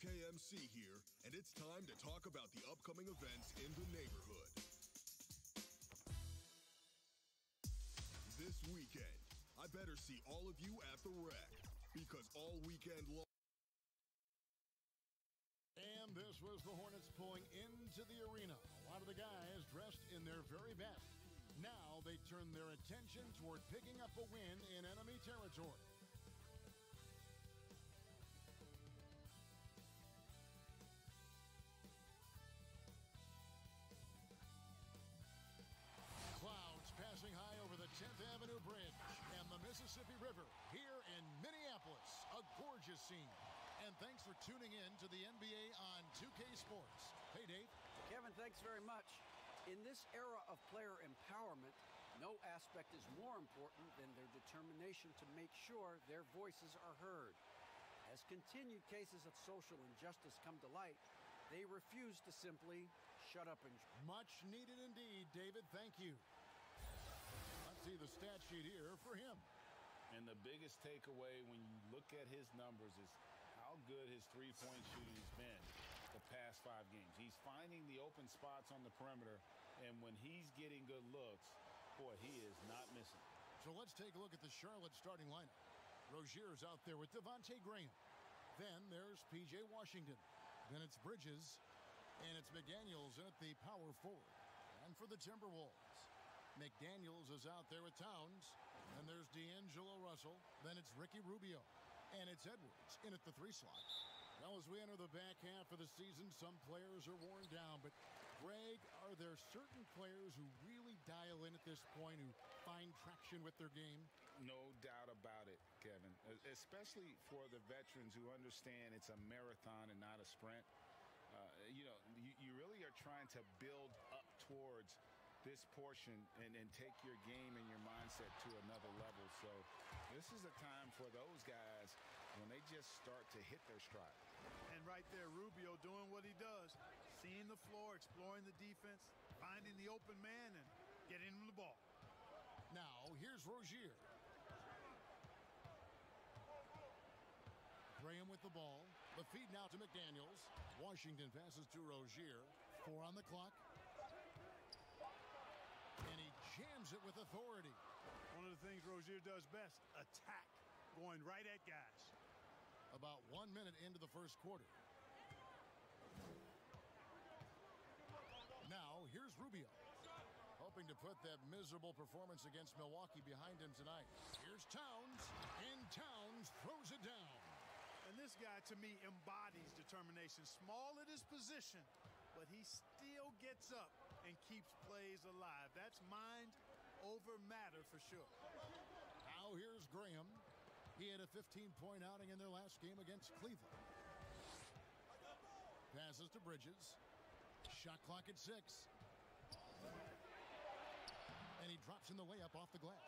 2KMC here, and it's time to talk about the upcoming events in the neighborhood. This weekend, I better see all of you at the rec, because all weekend long... And this was the Hornets pulling into the arena. A lot of the guys dressed in their very best. Now they turn their attention toward picking up a win in enemy territory. Clouds passing high over the 10th Avenue Bridge and the Mississippi River here in Minneapolis. A gorgeous scene. And thanks for tuning in to the NBA on 2K Sports. Hey, Dave. Kevin, thanks very much. In this era of player empowerment, no aspect is more important than their determination to make sure their voices are heard. As continued cases of social injustice come to light, they refuse to simply shut up and... Much needed indeed, David. Thank you. Let's see the stat sheet here for him. And the biggest takeaway when you look at his numbers is how good his three-point shooting has been the past 5 games. He's finding the open spots on the perimeter, and when he's getting good looks, boy, he is not missing. So let's take a look at the Charlotte starting lineup. Rozier's out there with Devontae Graham. Then there's P.J. Washington. Then it's Bridges, and it's McDaniels at the power forward. And for the Timberwolves, McDaniels is out there with Towns. And there's D'Angelo Russell. Then it's Ricky Rubio. And it's Edwards in at the 3 slot. Well, as we enter the back half of the season, some players are worn down. But, Greg, are there certain players who really dial in at this point, who find traction with their game? No doubt about it, Kevin, especially for the veterans who understand it's a marathon and not a sprint. You know, you really are trying to build up towards this portion and take your game and your mindset to another level. So this is a time for those guys when they just start to hit their stride. And right there, Rubio doing what he does, seeing the floor, exploring the defense, finding the open man, and getting him the ball. Now, here's Rozier. Graham with the ball. The feed now to McDaniels. Washington passes to Rozier. 4 on the clock. And he jams it with authority. One of the things Rozier does best, attack, going right at guys. About 1 minute into the first quarter. Now, here's Rubio. Hoping to put that miserable performance against Milwaukee behind him tonight. Here's Towns, and Towns throws it down. And this guy, to me, embodies determination. Small at his position, but he still gets up and keeps plays alive. That's mind over matter for sure. Now here's Graham. He had a 15-point outing in their last game against Cleveland. Passes to Bridges. Shot clock at 6. And he drops in the layup off the glass.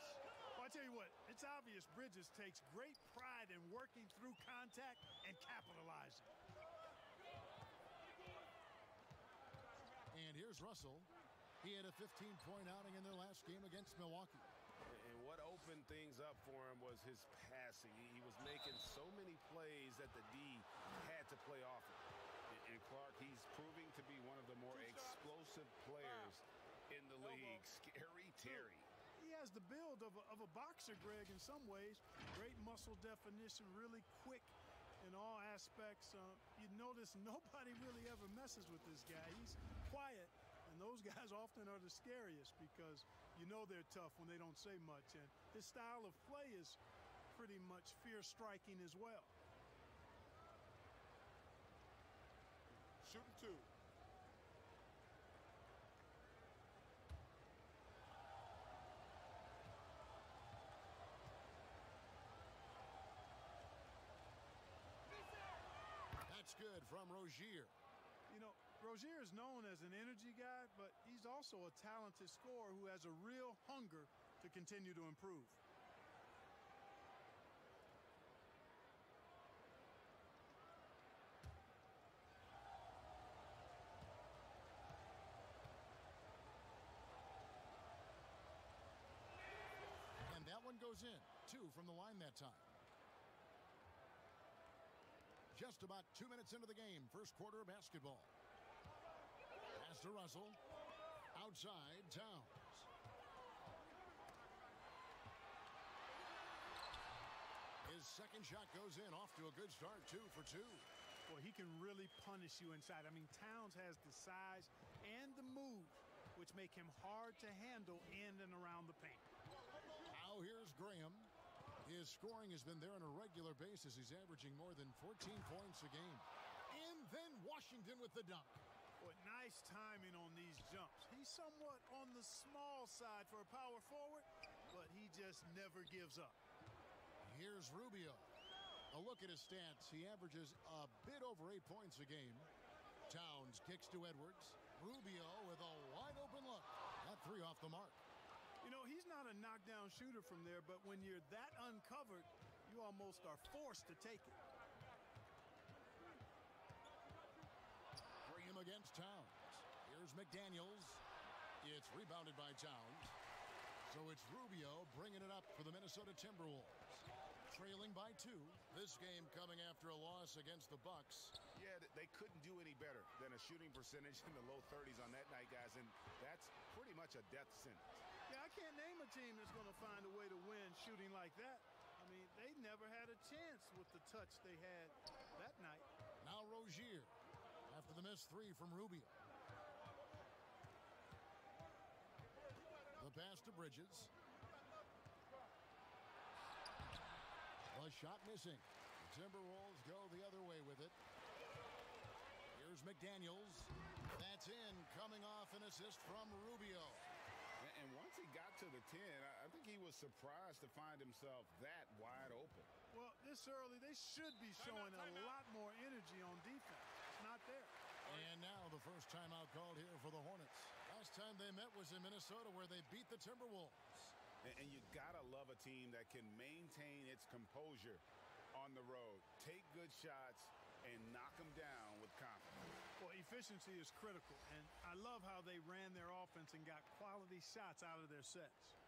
Well, I tell you what, it's obvious Bridges takes great pride in working through contact and capitalizing. And here's Russell. He had a 15-point outing in their last game against Milwaukee. And what opened things up for him was his passing. He was making so many plays that the D had to play off it. And Clark, he's proving to be one of the more explosive players in the league. Scary Terry. He has the build of a boxer, Greg, in some ways. Great muscle definition, really quick in all aspects. You notice nobody really ever messes with this guy. He's quiet, and those guys often are the scariest because you know they're tough when they don't say much. And his style of play is pretty much fear striking as well. Shooting 2. That's good from Rozier. You know, Rozier is known as an energy guy, but he's also a talented scorer who has a real hunger to continue to improve. And that one goes in. 2 from the line that time. Just about 2 minutes into the game, first quarter of basketball. Pass to Russell. Outside, Towns. His second shot goes in. Off to a good start, 2 for 2. Well, he can really punish you inside. I mean, Towns has the size and the move, which make him hard to handle in and around the paint. Now here's Graham. His scoring has been there on a regular basis. He's averaging more than 14 points a game. And then Washington with the dunk. Well, nice timing on these jumps. He's somewhat on the small side for a power forward, but he just never gives up. Here's Rubio. A look at his stats. He averages a bit over 8 points a game. Towns kicks to Edwards. Rubio with a wide-open look. That three off the mark. You know, he's not a knockdown shooter from there, but when you're that uncovered, you almost are forced to take it. Bring him against Towns. Here's McDaniels. It's rebounded by Towns. So it's Rubio bringing it up for the Minnesota Timberwolves. Trailing by 2. This game coming after a loss against the Bucks. Yeah, they couldn't do any better than a shooting percentage in the low 30s on that night, guys, and that's pretty much a death sentence. Yeah, I can't name a team that's going to find a way to win shooting like that. I mean, they never had a chance with the touch they had that night. Now Rozier after the missed three from Rubio. The pass to Bridges. A shot missing. The Timberwolves go the other way with it. Here's McDaniels. That's in. Coming off an assist from Rubio. And once he got to the 10, I think he was surprised to find himself that wide open. Well, this early, they should be showing a lot more energy on defense. It's not there. And now the first timeout called here for the Hornets. Last time they met was in Minnesota, where they beat the Timberwolves. And you gotta love a team that can maintain its composure on the road, take good shots, and knock them down with confidence. Well, efficiency is critical, and I love how they ran their offense and got quality shots out of their sets.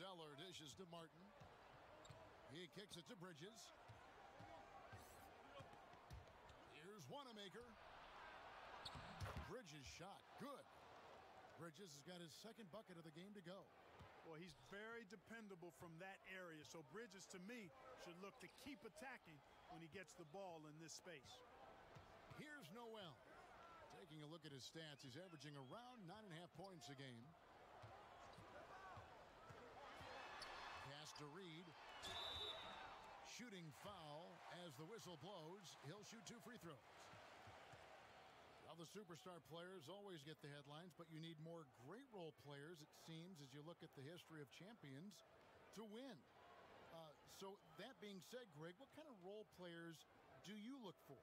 Zeller dishes to Martin. He kicks it to Bridges. Here's Wanamaker. Bridges' shot. Good. Bridges has got his second bucket of the game to go. Well, he's very dependable from that area, so Bridges, to me, should look to keep attacking when he gets the ball in this space. Here's Noel. Taking a look at his stats, he's averaging around 9.5 points a game. Pass to Reed. Shooting foul. As the whistle blows, he'll shoot 2 free throws. Now, the superstar players always get the headlines, but you need more great role players, it seems, as you look at the history of champions, to win. So that being said, Greg, what kind of role players do you look for?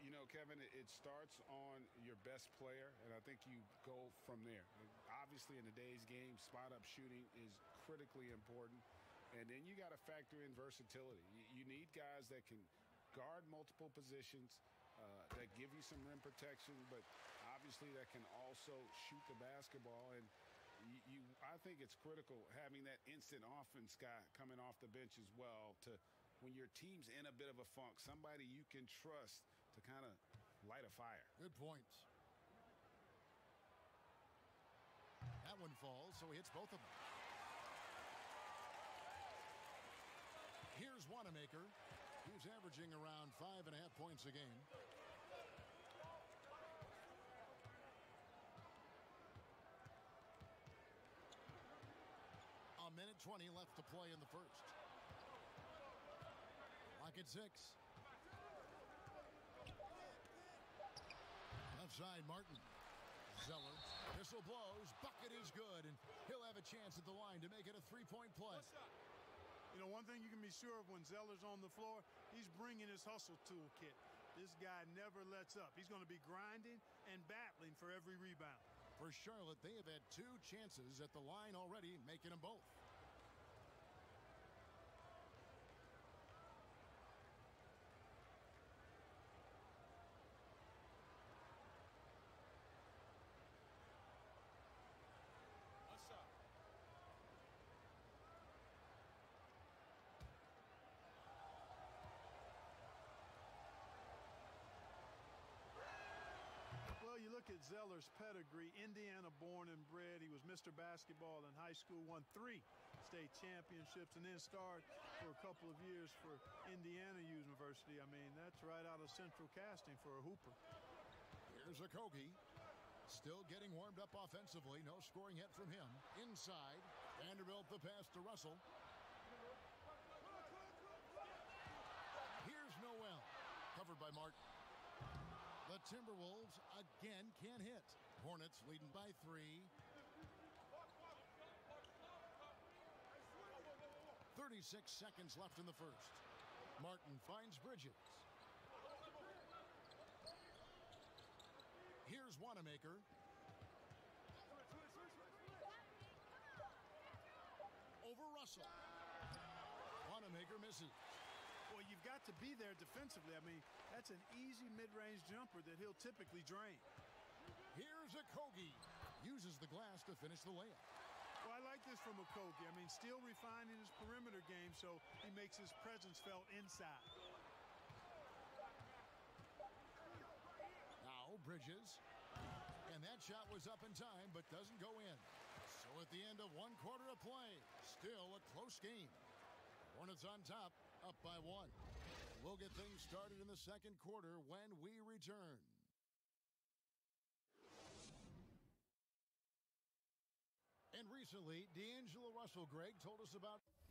You know, Kevin, it starts on your best player, and I think you go from there. Obviously, in today's game, spot-up shooting is critically important, and then you got to factor in versatility. You need guys that can guard multiple positions, that give you some rim protection, but obviously that can also shoot the basketball. And I think it's critical having that instant offense guy coming off the bench as well, to when your team's in a bit of a funk, somebody you can trust to kind of light a fire. Good points. That one falls, so he hits both of them. Here's Wanamaker. He's averaging around 5.5 points a game. A minute 20 left to play in the first. Clock at 6. Left side, Martin. Zeller. Whistle blows. Bucket is good, and he'll have a chance at the line to make it a three-point play. You know, one thing you can be sure of when Zeller's on the floor, he's bringing his hustle toolkit. This guy never lets up. He's going to be grinding and battling for every rebound. For Charlotte, they have had 2 chances at the line already, making them both. What's up? look at Zeller's pedigree, Indiana born and bred. He was Mr. Basketball in high school, won 3 state championships, and then starred for a couple of years for Indiana University. I mean, that's right out of central casting for a hooper. Here's Akogi. Still getting warmed up offensively. No scoring yet from him. Inside. Vanderbilt the pass to Russell. Here's Noel. Covered by Martin. The Timberwolves again can't hit. Hornets leading by 3. 36 seconds left in the first. Martin finds Bridges. Here's Wanamaker. Over Russell. Wanamaker misses. Well, you've got to be there defensively. I mean, that's an easy mid-range jumper that he'll typically drain. Here's Akogi. Uses the glass to finish the layup. Well, I like this from Akogi. I mean, still refining his perimeter game, so he makes his presence felt inside. Now Bridges. And that shot was up in time, but doesn't go in. So at the end of one quarter of play, still a close game. Hornets on top, up by 1. We'll get things started in the second quarter when we return. And recently, D'Angelo Russell, Greg, told us about...